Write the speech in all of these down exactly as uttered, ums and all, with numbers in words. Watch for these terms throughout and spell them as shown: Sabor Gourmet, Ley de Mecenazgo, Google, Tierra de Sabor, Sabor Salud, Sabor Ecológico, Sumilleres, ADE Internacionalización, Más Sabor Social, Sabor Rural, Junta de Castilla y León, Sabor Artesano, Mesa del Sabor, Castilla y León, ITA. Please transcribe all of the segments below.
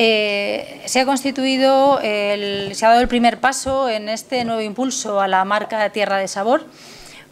Eh, se ha constituido, el, se ha dado el primer paso en este nuevo impulso a la marca Tierra de Sabor,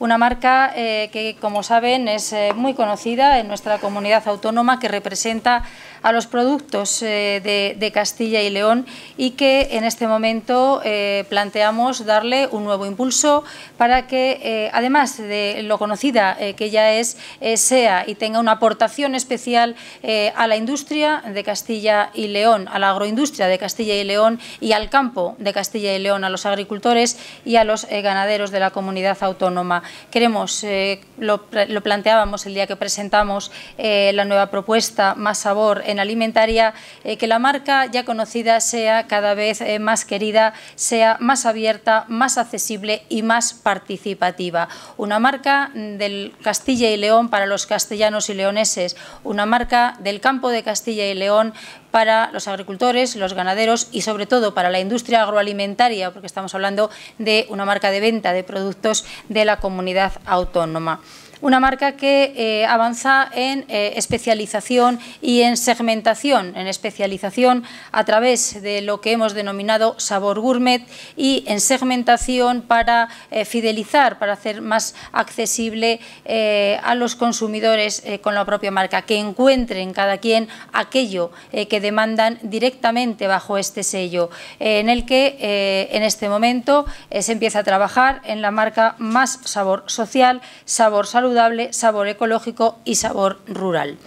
una marca eh, que, como saben, es eh, muy conocida en nuestra comunidad autónoma, que representa a los productos eh, de, de Castilla y León, y que en este momento eh, planteamos darle un nuevo impulso para que, eh, además de lo conocida eh, que ya es, eh, sea y tenga una aportación especial eh, a la industria de Castilla y León, a la agroindustria de Castilla y León y al campo de Castilla y León, a los agricultores y a los eh, ganaderos de la comunidad autónoma. Queremos, eh, lo, lo planteábamos el día que presentamos eh, la nueva propuesta Más Sabor en alimentaria, eh, que la marca ya conocida sea cada vez eh, más querida, sea más abierta, más accesible y más participativa. Una marca del Castilla y León para los castellanos y leoneses, una marca del campo de Castilla y León para los agricultores, los ganaderos y sobre todo para la industria agroalimentaria, porque estamos hablando de una marca de venta de productos de la comunidad autónoma. Una marca que eh, avanza en eh, especialización y en segmentación, en especialización a través de lo que hemos denominado Sabor Gourmet, y en segmentación para eh, fidelizar, para hacer más accesible eh, a los consumidores eh, con la propia marca, que encuentren cada quien aquello eh, que demandan directamente bajo este sello, eh, en el que eh, en este momento eh, se empieza a trabajar en la marca Más Sabor Social, Sabor Salud, saludable, Sabor Ecológico y Sabor Rural.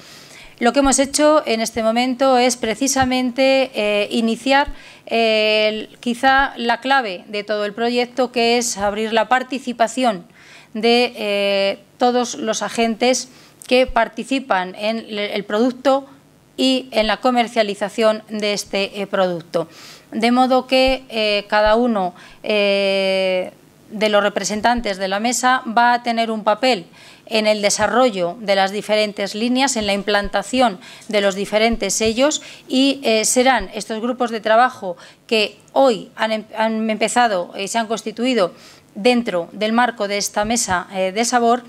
Lo que hemos hecho en este momento es precisamente eh, iniciar eh, quizá la clave de todo el proyecto, que es abrir la participación de eh, todos los agentes que participan en el producto y en la comercialización de este eh, producto. De modo que eh, cada uno eh, de los representantes de la mesa va a tener un papel en el desarrollo de las diferentes líneas, en la implantación de los diferentes sellos, y eh, serán estos grupos de trabajo que hoy han, han empezado y se han constituido dentro del marco de esta mesa eh, de sabor,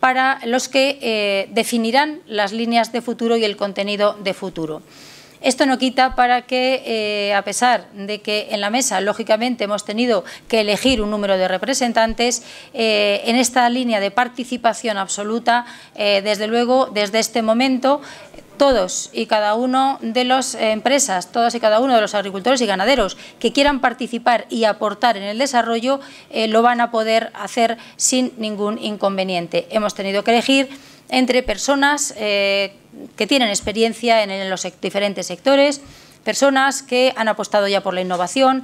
para los que eh, definirán las líneas de futuro y el contenido de futuro. Esto no quita para que, eh, a pesar de que en la mesa, lógicamente, hemos tenido que elegir un número de representantes, eh, en esta línea de participación absoluta, eh, desde luego, desde este momento, todos y cada uno de las empresas, todos y cada uno de los agricultores y ganaderos que quieran participar y aportar en el desarrollo, eh, lo van a poder hacer sin ningún inconveniente. Hemos tenido que elegir entre personas eh, que tienen experiencia en, en los diferentes sectores, personas que han apostado ya por la innovación,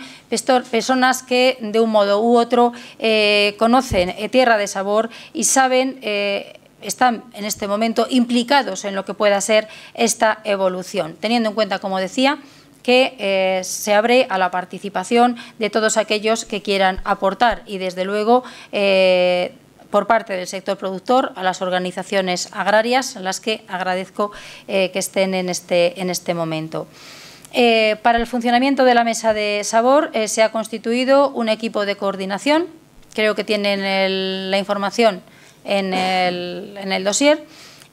personas que de un modo u otro eh, conocen eh, Tierra de Sabor y saben, eh, están en este momento implicados en lo que pueda ser esta evolución, teniendo en cuenta, como decía, que eh, se abre a la participación de todos aquellos que quieran aportar y, desde luego, eh, por parte del sector productor, a las organizaciones agrarias, a las que agradezco eh, que estén en este, en este momento. Eh, para el funcionamiento de la mesa de sabor eh, se ha constituido un equipo de coordinación, creo que tienen el, la información en el, en el dossier,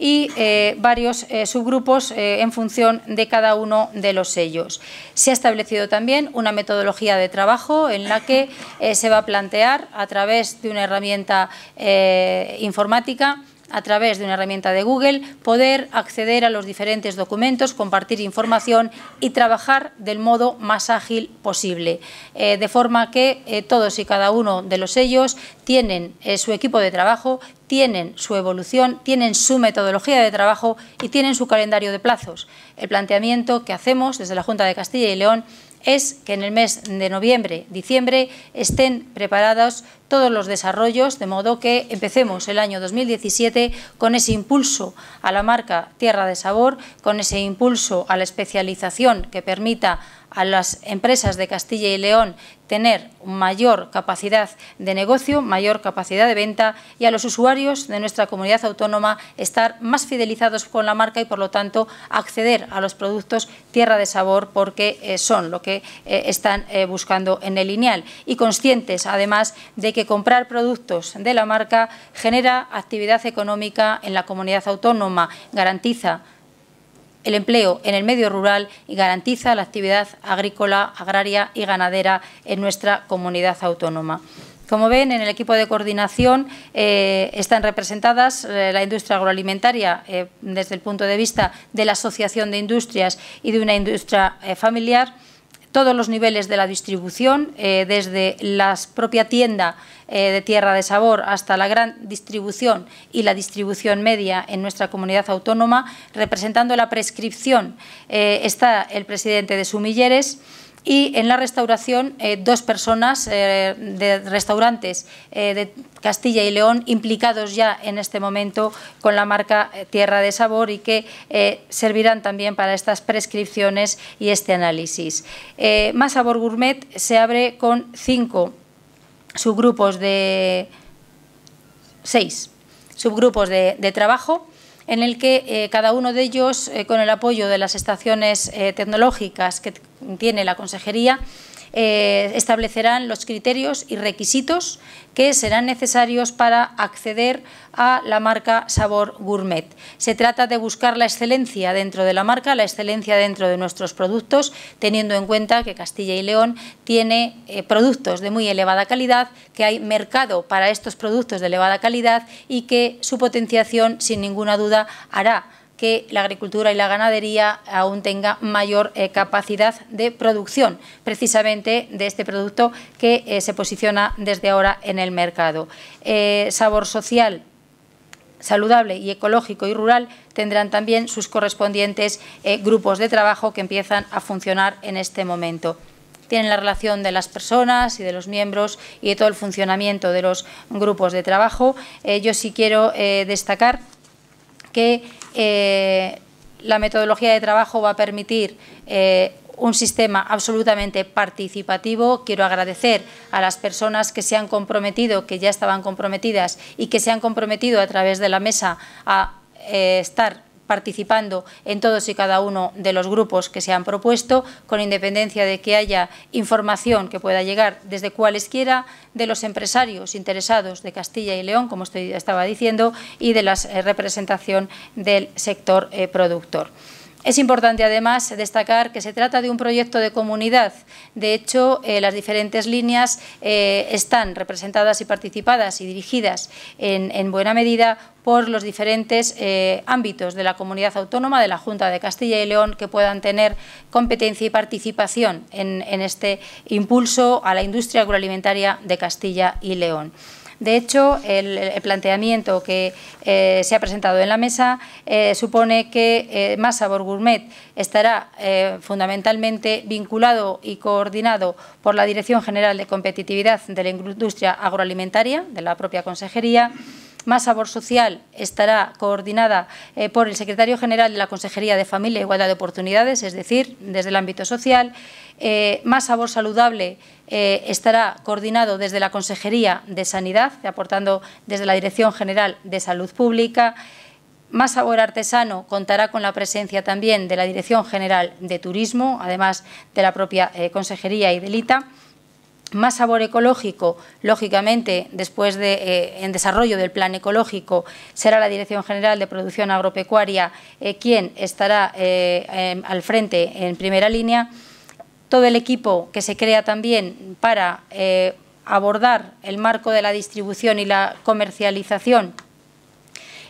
y eh, varios eh, subgrupos eh, en función de cada uno de los sellos. Se ha establecido también una metodología de trabajo en la que eh, se va a plantear, a través de una herramienta eh, informática, a través de una herramienta de Google, poder acceder a los diferentes documentos, compartir información y trabajar del modo más ágil posible, eh, de forma que eh, todos y cada uno de los sellos tienen eh, su equipo de trabajo, tienen su evolución, tienen su metodología de trabajo y tienen su calendario de plazos. El planteamiento que hacemos desde la Junta de Castilla y León es que en el mes de noviembre, diciembre, estén preparados todos los desarrollos, de modo que empecemos el año dos mil diecisiete con ese impulso a la marca Tierra de Sabor, con ese impulso a la especialización que permita a las empresas de Castilla y León tener mayor capacidad de negocio, mayor capacidad de venta, y a los usuarios de nuestra comunidad autónoma estar más fidelizados con la marca y, por lo tanto, acceder a los productos Tierra de Sabor, porque eh, son lo que eh, están eh, buscando en el lineal, y conscientes, además, de que comprar productos de la marca genera actividad económica en la comunidad autónoma, garantiza el empleo en el medio rural y garantiza la actividad agrícola, agraria y ganadera en nuestra comunidad autónoma. Como ven, en el equipo de coordinación eh, están representadas eh, la industria agroalimentaria eh, desde el punto de vista de la Asociación de Industrias y de una industria eh, familiar, todos los niveles de la distribución, eh, desde la propia tienda eh, de Tierra de Sabor hasta la gran distribución y la distribución media en nuestra comunidad autónoma. Representando la prescripción eh, está el presidente de Sumilleres. Y en la restauración, eh, dos personas eh, de restaurantes eh, de Castilla y León implicados ya en este momento con la marca Tierra de Sabor y que eh, servirán también para estas prescripciones y este análisis. Eh, Más Sabor Gourmet se abre con cinco subgrupos de seis subgrupos de, de trabajo, en el que eh, cada uno de ellos, eh, con el apoyo de las estaciones eh, tecnológicas que tiene la Consejería, eh, establecerán los criterios y requisitos que serán necesarios para acceder a la marca Sabor Gourmet. Se trata de buscar la excelencia dentro de la marca, la excelencia dentro de nuestros productos, teniendo en cuenta que Castilla y León tiene eh, productos de muy elevada calidad, que hay mercado para estos productos de elevada calidad y que su potenciación, sin ninguna duda, hará que la agricultura y la ganadería aún tenga mayor eh, capacidad de producción, precisamente de este producto que eh, se posiciona desde ahora en el mercado. Eh, Sabor Social, Saludable y Ecológico y Rural tendrán también sus correspondientes eh, grupos de trabajo que empiezan a funcionar en este momento. Tienen la relación de las personas y de los miembros y de todo el funcionamiento de los grupos de trabajo. Eh, yo sí quiero eh, destacar que eh, la metodología de trabajo va a permitir eh, un sistema absolutamente participativo. Quiero agradecer a las personas que se han comprometido, que ya estaban comprometidas y que se han comprometido a través de la mesa a eh, estar participando en todos y cada uno de los grupos que se han propuesto, con independencia de que haya información que pueda llegar desde cualesquiera de los empresarios interesados de Castilla y León, como estoy, estaba diciendo, y de la eh, representación del sector eh, productor. Es importante, además, destacar que se trata de un proyecto de comunidad. De hecho, eh, las diferentes líneas eh, están representadas y participadas y dirigidas en, en buena medida por los diferentes eh, ámbitos de la comunidad autónoma, de la Junta de Castilla y León, que puedan tener competencia y participación en, en este impulso a la industria agroalimentaria de Castilla y León. De hecho, el, el planteamiento que eh, se ha presentado en la mesa eh, supone que eh, Más Sabor Gourmet estará eh, fundamentalmente vinculado y coordinado por la Dirección General de Competitividad de la Industria Agroalimentaria, de la propia Consejería. Más Sabor Social estará coordinada eh, por el secretario general de la Consejería de Familia e Igualdad de Oportunidades, es decir, desde el ámbito social. Eh, Más Sabor Saludable eh, estará coordinado desde la Consejería de Sanidad, aportando desde la Dirección General de Salud Pública. Más Sabor Artesano contará con la presencia también de la Dirección General de Turismo, además de la propia eh, Consejería y del I T A. Más Sabor Ecológico, lógicamente, después de, eh, en desarrollo del plan ecológico, será la Dirección General de Producción Agropecuaria eh, quien estará eh, eh, al frente en primera línea. Todo el equipo que se crea también para eh, abordar el marco de la distribución y la comercialización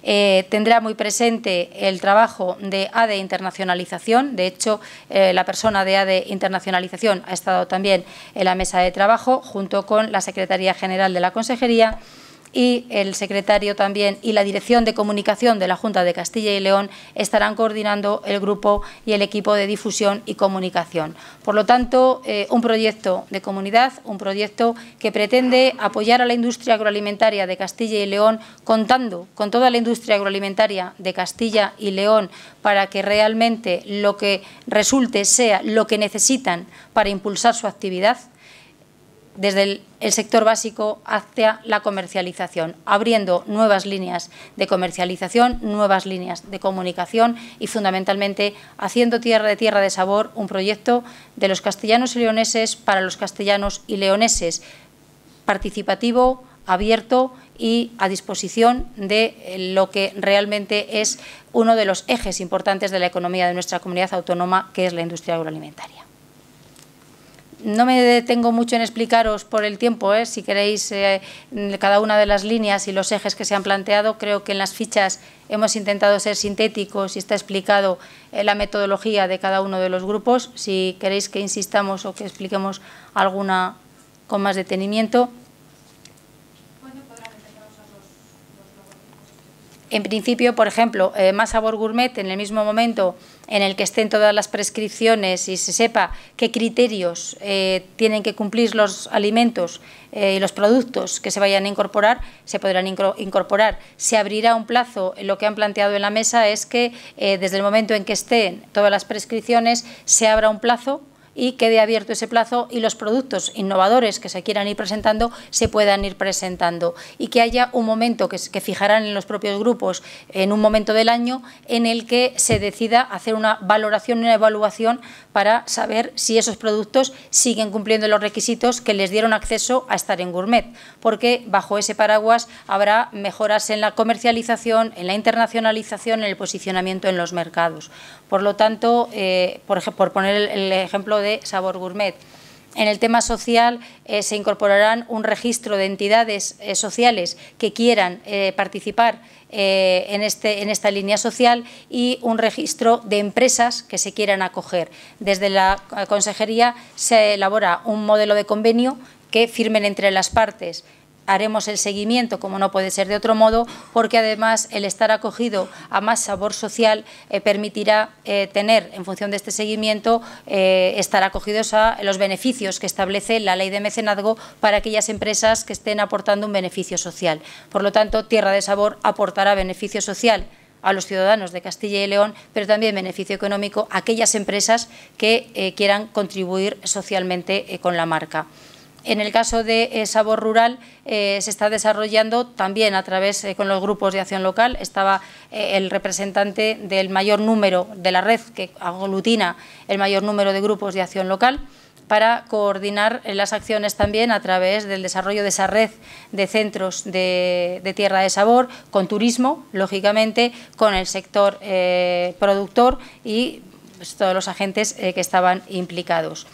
Eh, tendrá muy presente el trabajo de A D E Internacionalización. De hecho, eh, la persona de A D E Internacionalización ha estado también en la mesa de trabajo, junto con la Secretaría General de la Consejería y el secretario también, y la Dirección de Comunicación de la Junta de Castilla y León estarán coordinando el grupo y el equipo de difusión y comunicación. Por lo tanto, eh, un proyecto de comunidad, un proyecto que pretende apoyar a la industria agroalimentaria de Castilla y León, contando con toda la industria agroalimentaria de Castilla y León, para que realmente lo que resulte sea lo que necesitan para impulsar su actividad, desde el, el sector básico hacia la comercialización, abriendo nuevas líneas de comercialización, nuevas líneas de comunicación y, fundamentalmente, haciendo tierra de tierra de sabor un proyecto de los castellanos y leoneses para los castellanos y leoneses, participativo, abierto y a disposición de lo que realmente es uno de los ejes importantes de la economía de nuestra comunidad autónoma, que es la industria agroalimentaria. No me detengo mucho en explicaros por el tiempo, ¿eh? Si queréis eh, cada una de las líneas y los ejes que se han planteado. Creo que en las fichas hemos intentado ser sintéticos y está explicado eh, la metodología de cada uno de los grupos. Si queréis que insistamos o que expliquemos alguna con más detenimiento. En principio, por ejemplo, eh, Más Sabor Gourmet, en el mismo momento en el que estén todas las prescripciones y se sepa qué criterios eh, tienen que cumplir los alimentos eh, y los productos que se vayan a incorporar, se podrán incorporar. Se abrirá un plazo. Lo que han planteado en la mesa es que eh, desde el momento en que estén todas las prescripciones se abra un plazo y quede abierto ese plazo y los productos innovadores que se quieran ir presentando se puedan ir presentando, y que haya un momento que, que fijarán en los propios grupos, en un momento del año en el que se decida hacer una valoración, una evaluación para saber si esos productos siguen cumpliendo los requisitos que les dieron acceso a estar en Gourmet, porque bajo ese paraguas habrá mejoras en la comercialización, en la internacionalización, en el posicionamiento en los mercados. Por lo tanto, eh, por, por poner el, el ejemplo de Sabor Gourmet. En el tema social eh, se incorporarán un registro de entidades eh, sociales que quieran eh, participar eh, en, este, en esta línea social, y un registro de empresas que se quieran acoger. Desde la consejería se elabora un modelo de convenio que firmen entre las partes. Haremos el seguimiento, como no puede ser de otro modo, porque además el estar acogido a Más Sabor Social eh, permitirá eh, tener, en función de este seguimiento, eh, estar acogidos a los beneficios que establece la Ley de Mecenazgo para aquellas empresas que estén aportando un beneficio social. Por lo tanto, Tierra de Sabor aportará beneficio social a los ciudadanos de Castilla y León, pero también beneficio económico a aquellas empresas que eh, quieran contribuir socialmente eh, con la marca. En el caso de eh, Sabor Rural, eh, se está desarrollando también a través eh, con los grupos de acción local. Estaba eh, el representante del mayor número de la red, que aglutina el mayor número de grupos de acción local, para coordinar eh, las acciones también a través del desarrollo de esa red de centros de, de Tierra de Sabor, con turismo, lógicamente, con el sector eh, productor y pues, todos los agentes eh, que estaban implicados.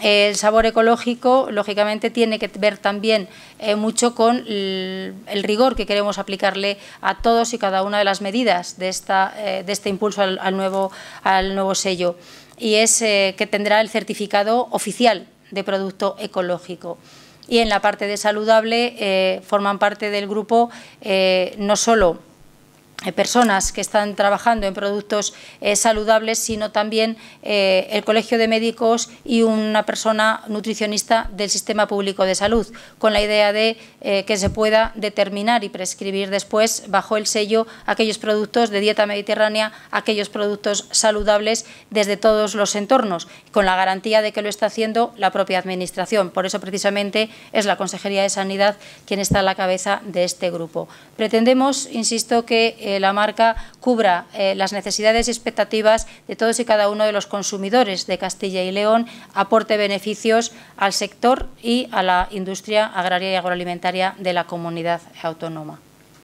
El sabor ecológico, lógicamente, tiene que ver también eh, mucho con el, el rigor que queremos aplicarle a todos y cada una de las medidas de, esta, eh, de este impulso al, al, nuevo, al nuevo sello, y es eh, que tendrá el certificado oficial de producto ecológico. Y en la parte de saludable eh, forman parte del grupo eh, no solo personas que están trabajando en productos eh, saludables, sino también eh, el Colegio de Médicos y una persona nutricionista del Sistema Público de Salud, con la idea de eh, que se pueda determinar y prescribir después bajo el sello aquellos productos de dieta mediterránea, aquellos productos saludables desde todos los entornos, con la garantía de que lo está haciendo la propia Administración. Por eso precisamente es la Consejería de Sanidad quien está a la cabeza de este grupo. Pretendemos, insisto, que eh, la marca cubra eh, las necesidades y expectativas de todos y cada uno de los consumidores de Castilla y León, aporte beneficios al sector y a la industria agraria y agroalimentaria de la comunidad autónoma.